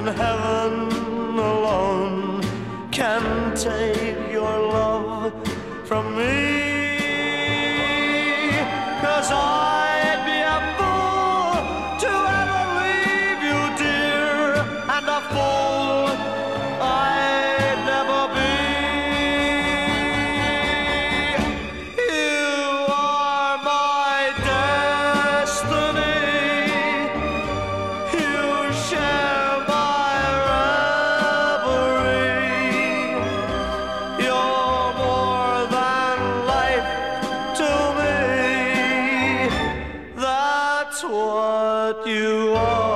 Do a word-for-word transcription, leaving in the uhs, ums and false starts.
and heaven alone can take your love from me. 'Cause I'd be a fool to ever leave you, dear, and a fool I'd never be. You are my destiny, you shall. What you are.